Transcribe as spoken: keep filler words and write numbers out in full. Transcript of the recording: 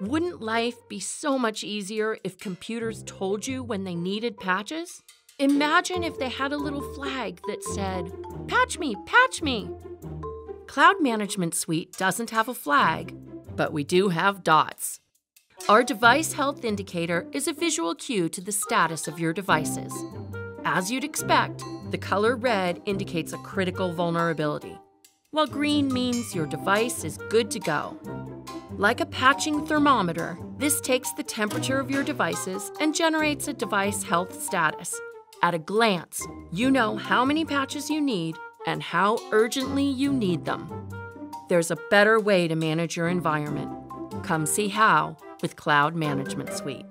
Wouldn't life be so much easier if computers told you when they needed patches? Imagine if they had a little flag that said, "Patch me, patch me!" Cloud Management Suite doesn't have a flag, but we do have dots. Our Device Health Indicator is a visual cue to the status of your devices. As you'd expect, the color red indicates a critical vulnerability, while green means your device is good to go. Like a patching thermometer, this takes the temperature of your devices and generates a device health status. At a glance, you know how many patches you need and how urgently you need them. There's a better way to manage your environment. Come see how with Cloud Management Suite.